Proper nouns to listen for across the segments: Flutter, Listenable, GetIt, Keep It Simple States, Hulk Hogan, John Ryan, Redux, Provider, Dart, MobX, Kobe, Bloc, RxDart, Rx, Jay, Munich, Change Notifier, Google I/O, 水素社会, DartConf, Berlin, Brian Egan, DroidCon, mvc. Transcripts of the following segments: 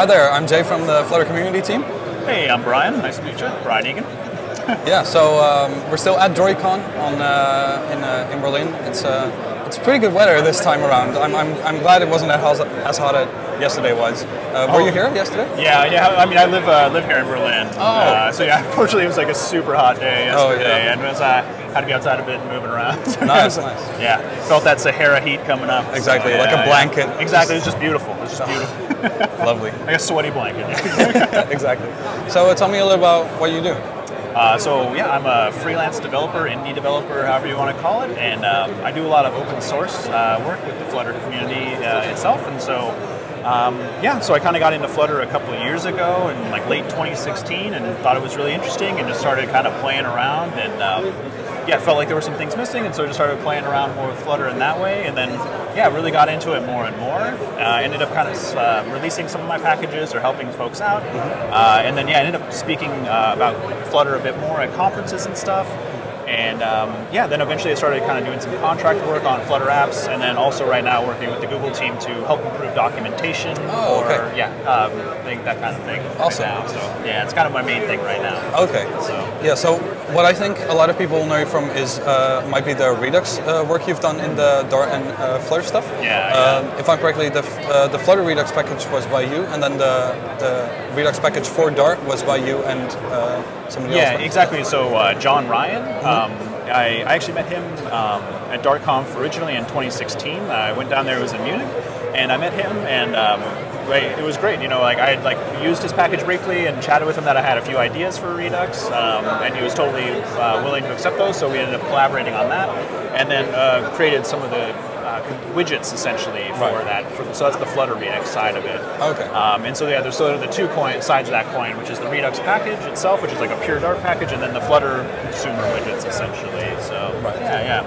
Hi there, I'm Jay from the Flutter community team. Hey, I'm Brian. Nice to meet you. Brian Egan. Yeah, so we're still at DroidCon in Berlin. It's pretty good weather this time around. I'm glad it wasn't as hot as yesterday was. Were you here yesterday? Yeah. I mean, I live here in Berlin. Oh. So yeah, unfortunately, it was like a super hot day yesterday, and as I had to be outside a bit and moving around. Nice. Yeah, felt that Sahara heat coming up. Exactly, so, yeah, like a blanket. Yeah. Exactly, it was just beautiful. It was just beautiful. Lovely. Like a sweaty blanket. Exactly. So tell me a little about what you do. I'm a freelance developer, indie developer, however you want to call it, and I do a lot of open source work with the Flutter community itself, and so so I kind of got into Flutter a couple of years ago, in like late 2016, and thought it was really interesting, and just started kind of playing around, and felt like there were some things missing, and so I just started playing around more with Flutter in that way, and then really got into it more and more. Ended up kind of releasing some of my packages or helping folks out, and then I ended up speaking about Flutter a bit more at conferences and stuff. And then eventually I started kind of doing some contract work on Flutter apps, and then also right now working with the Google team to help improve documentation that kind of thing. Awesome. Right now. So yeah, it's kind of my main thing right now. Okay. So yeah, so what I think a lot of people know you from is might be the Redux work you've done in the Dart and Flutter stuff. Yeah. If I'm correctly, the Flutter Redux package was by you, and then the Redux package for Dart was by you and somebody else. Yeah, exactly. So John Ryan. I actually met him at DartConf originally in 2016. I went down there, it was in Munich, and I met him, and it was great. You know, like I had used his package briefly and chatted with him that I had a few ideas for Redux, and he was totally willing to accept those, so we ended up collaborating on that, and then created some of the widgets essentially so that's the Flutter Redux side of it. Okay. And so there's sort of the two sides of that coin, which is the Redux package itself, which is like a pure Dart package, and then the Flutter consumer widgets essentially. So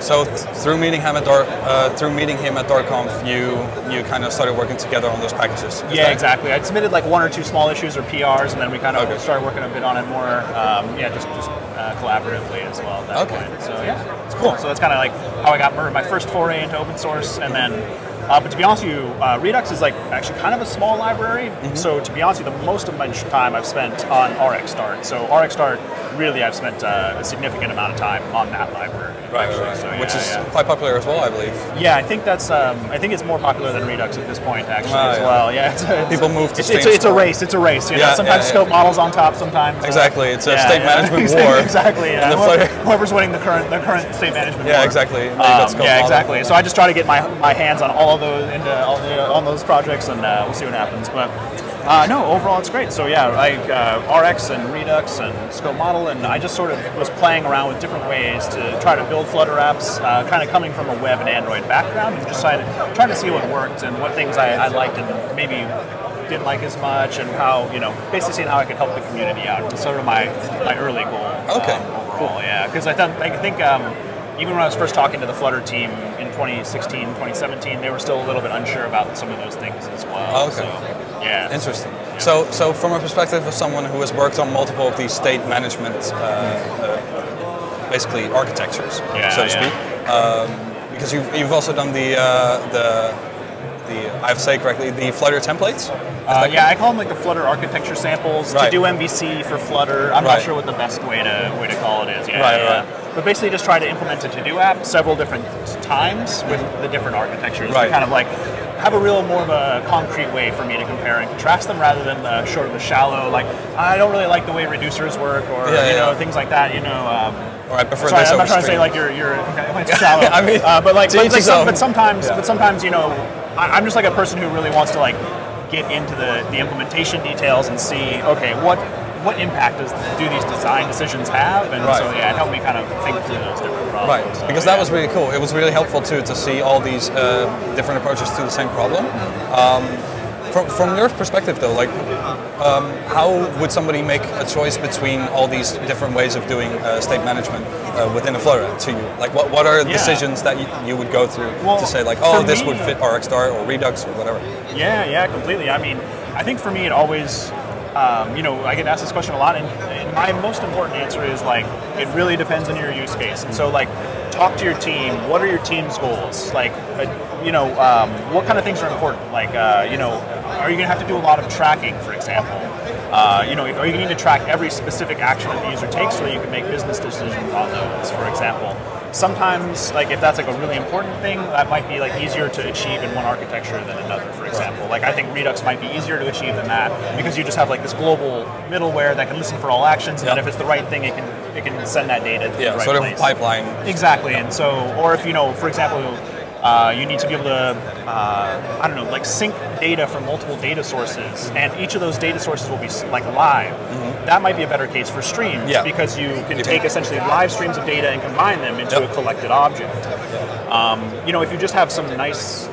So through meeting him at DartConf, you kind of started working together on those packages. Exactly. I'd submitted like one or two small issues or PRs, and then we kind of started working a bit on it more. Collaboratively as well at that point. So it's cool. So that's kind of like how I got my first foray into open source, and then but to be honest with you, Redux is actually kind of a small library. Mm-hmm. So to be honest with you, most of my time I've spent on RxDart. So RxDart, really, I've spent a significant amount of time on that library. Right. So, which is quite popular as well, I believe. Yeah, I think that's. I think it's more popular than Redux at this point, actually, as well. Yeah, people move to. It's a race. It's a race. You know? Sometimes scope models on top. Sometimes exactly. It's a state management war. Exactly. Yeah. Whoever's winning the current state management. Yeah, war. Exactly. Exactly. So I just try to get my hands on all those projects, and we'll see what happens. But overall it's great. So Rx and Redux and Scope Model, and I just sort of was playing around with different ways to try to build Flutter apps, kind of coming from a web and Android background, and just trying to see what worked and what things I liked and maybe didn't like as much, and how basically seeing how I could help the community out. It's sort of my early goal. Okay. Overall, yeah, because I think. Even when I was first talking to the Flutter team in 2016, 2017, they were still a little bit unsure about some of those things as well. Okay. So, interesting. Yeah. So from a perspective of someone who has worked on multiple of these state management, basically architectures, so to speak, because you've also done I've said correctly, the Flutter templates? I call them like the Flutter architecture samples to do MVC for Flutter. I'm not sure what the best way to call it is. But basically just try to implement a to-do app several different times with the different architectures. Right. Kind of have a real more of a concrete way for me to compare and contrast them, rather than the sort of the shallow, I don't really like the way reducers work, or things like that. Or I prefer this. I'm not trying to say it's shallow. I mean, sometimes I'm just a person who really wants to get into the implementation details and see, what impact do these design decisions have? And so it helped me kind of think through those different problems. Right, so, because that was really cool. It was really helpful too to see all these different approaches to the same problem. From your perspective though, how would somebody make a choice between all these different ways of doing state management within a Flutter to you? What are decisions that you would go through to say this would fit RxDart or Redux or whatever? Yeah, completely. I mean, I think for me it always. I get asked this question a lot, and my most important answer is it really depends on your use case. And so talk to your team. What are your team's goals? Like, what kind of things are important? Like, are you going to have to do a lot of tracking, for example? Are you going to need to track every specific action that the user takes so that you can make business decisions on those, for example? Sometimes, like, if that's like a really important thing, that might be like easier to achieve in one architecture than another, for example. Like, I think Redux might be easier to achieve than that because you just have like this global middleware that can listen for all actions, and then if it's the right thing, it can send that data to the right sort of place. Pipeline. Exactly, and so, or if, for example, you need to be able to, sync data from multiple data sources, and each of those data sources will be like live. Mm-hmm. That might be a better case for streams because you can take essentially live streams of data and combine them into a collected object. If you just have some nice,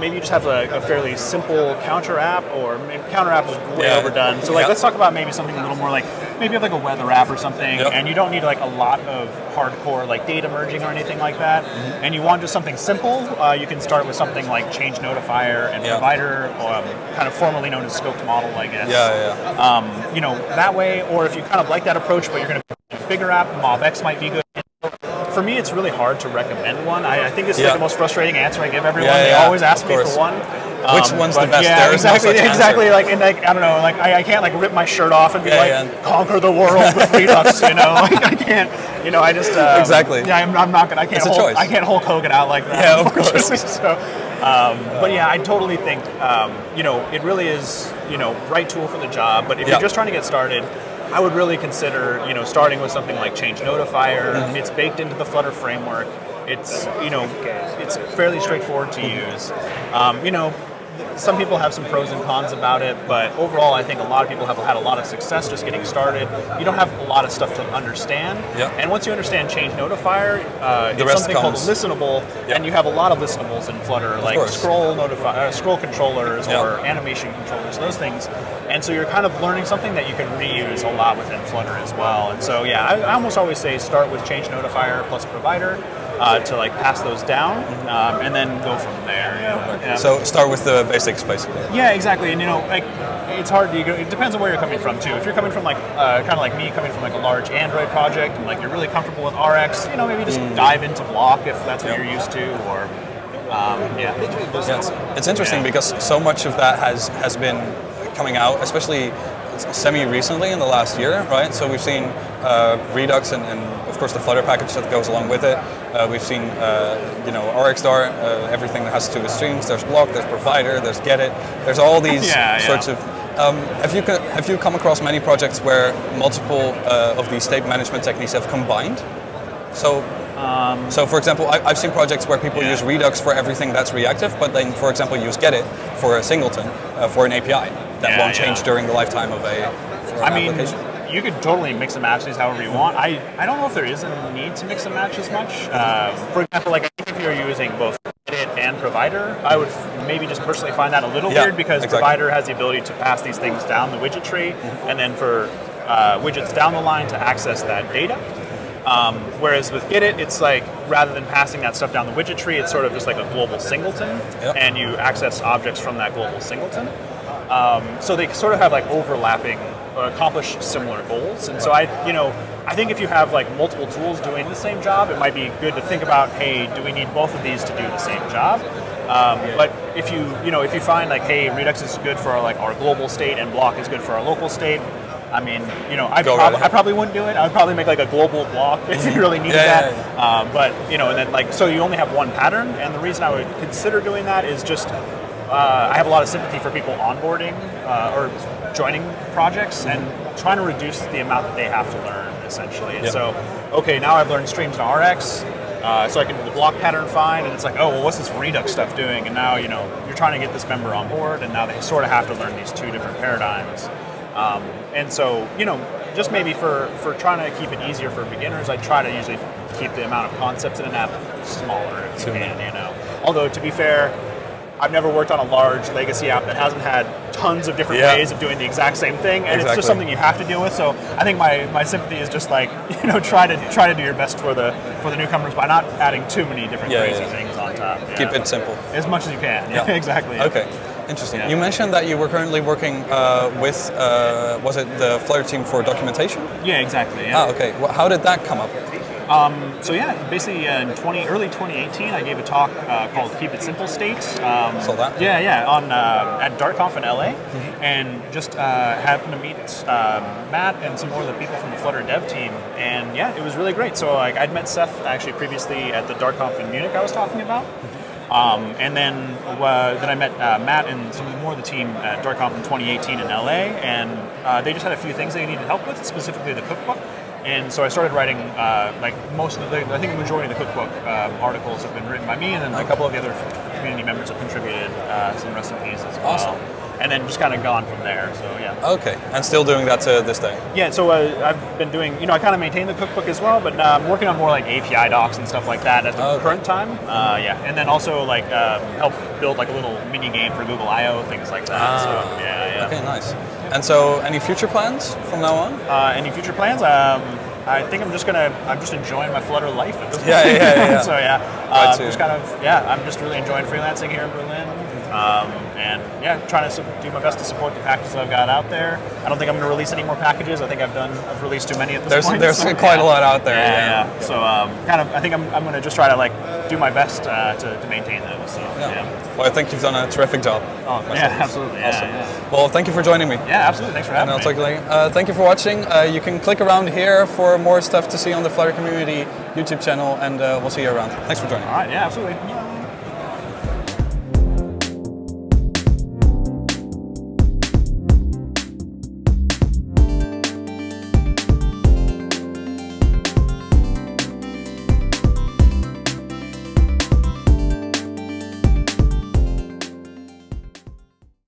maybe you just have a fairly simple counter app, or maybe counter app is way overdone. So let's talk about maybe something a little more like, maybe you have like a weather app or something, and you don't need like a lot of hardcore like data merging or anything like that, and you want just something simple, you can start with something like Change Notifier and Provider, kind of formerly known as Scoped Model, I guess. That way, or if you kind of like that approach, but you're going to build a bigger app, MobX might be good. For me, it's really hard to recommend one. I think it's like the most frustrating answer I give everyone. They always ask me for one. Which one's the best? Yeah, there is exactly. I don't know. I can't like rip my shirt off and be conquer the world with Redux. I can't. I just exactly. Yeah, I'm not gonna. I can't Hulk Hogan out like that. Yeah, of course. But yeah, I totally think it really is right tool for the job. But if you're just trying to get started, I would really consider starting with something like Change Notifier. Mm-hmm. It's baked into the Flutter framework. It's it's fairly straightforward to use. Some people have some pros and cons about it, but overall, I think a lot of people have had a lot of success just getting started. You don't have a lot of stuff to understand, and once you understand Change Notifier, it's something called Listenable, and you have a lot of listenables in Flutter, like scroll controllers or animation controllers, those things. And so you're kind of learning something that you can reuse a lot within Flutter as well. And so, I almost always say start with Change Notifier plus Provider. To pass those down, and then go from there. So start with the basics, basically. Yeah, exactly. And it's hard to go. It depends on where you're coming from too. If you're coming from kind of like me, coming from like a large Android project, and you're really comfortable with Rx, maybe just dive into Bloc if that's what you're used to, or It's interesting because so much of that has been coming out, especially semi-recently in the last year, right? So we've seen Redux and of course the Flutter package that goes along with it. We've seen RxDart, everything that has to do with streams. There's Bloc, there's Provider, there's GetIt. There's all these sorts of. Have you come across many projects where multiple of these state management techniques have combined? So for example, I've seen projects where people use Redux for everything that's reactive, but then, for example, use GetIt for a singleton for an API that won't change during the lifetime of an application. You could totally mix and match these however you want. I don't know if there is a need to mix and match as much. For example, I think if you're using both GetIt and Provider, I would maybe just personally find that a little weird because Provider has the ability to pass these things down the widget tree, and then for widgets down the line to access that data. Whereas with GetIt, it's like rather than passing that stuff down the widget tree, it's sort of just like a global singleton, and you access objects from that global singleton. So they sort of have like overlapping, accomplish similar goals. And so I think if you have like multiple tools doing the same job, it might be good to think about, hey, do we need both of these to do the same job? But if you find like, hey, Redux is good for our global state and Bloc is good for our local state, I probably wouldn't do it. I would probably make like a global Bloc if you really needed that. So you only have one pattern. And the reason I would consider doing that is just I have a lot of sympathy for people onboarding or joining projects and trying to reduce the amount that they have to learn, essentially. And so, now I've learned streams and Rx, so I can do the Bloc pattern fine, and it's like, oh, well, what's this Redux stuff doing? And now, you're trying to get this member on board, and now they sort of have to learn these two different paradigms. And so, just maybe for trying to keep it easier for beginners, I try to usually keep the amount of concepts in an app smaller if you can, Although, to be fair, I've never worked on a large legacy app that hasn't had tons of different ways of doing the exact same thing, and it's just something you have to deal with. So I think my sympathy is just try to do your best for the newcomers by not adding too many different crazy things on top. Keep it simple as much as you can. Yeah, exactly. Yeah. Okay. Interesting. Yeah. You mentioned that you were currently working with, was it the Flutter team for documentation? Yeah, exactly. Yeah. Ah, okay. Well, how did that come up? So yeah, basically in early 2018, I gave a talk called Keep It Simple States. Yeah, yeah, on at DartConf in LA, and just happened to meet Matt and some more of the people from the Flutter dev team, and yeah, it was really great. So like, I'd met Seth actually previously at the DartConf in Munich I was talking about. And then I met Matt and some more of the team at DartConf in 2018 in LA, and they just had a few things they needed help with, specifically the cookbook. And so I started writing like most of the, I think the majority of the cookbook articles have been written by me, and then a couple of the other community members have contributed some recipes as well. Awesome. And then just kind of gone from there, so yeah. Okay, and still doing that to this day? Yeah, so I've been doing, you know, I kind of maintain the cookbook as well, but I'm working on more like API docs and stuff like that at the current time. Yeah, and then also like help build like a little mini game for Google I/O, things like that. So, yeah, yeah. Okay, nice. And so any future plans from now on? Any future plans? I think I'm just enjoying my Flutter life at this point. Yeah, yeah, yeah. So yeah, just kind of, yeah, I'm just really enjoying freelancing here in Berlin. And yeah, trying to do my best to support the packages I've got out there. I don't think I'm going to release any more packages. I think I've released too many at this point. There's quite a lot out there. Yeah, yeah. So kind of, I think I'm going to just try to like do my best to maintain those. So yeah. Well, I think you've done a terrific job. Oh, yeah, absolutely. Awesome. Yeah, yeah. Well, thank you for joining me. Yeah, absolutely. Thanks for having me. Thank you for watching. You can click around here for more stuff to see on the Flutter Community YouTube channel, and we'll see you around. Thanks for joining. All right. Yeah, absolutely.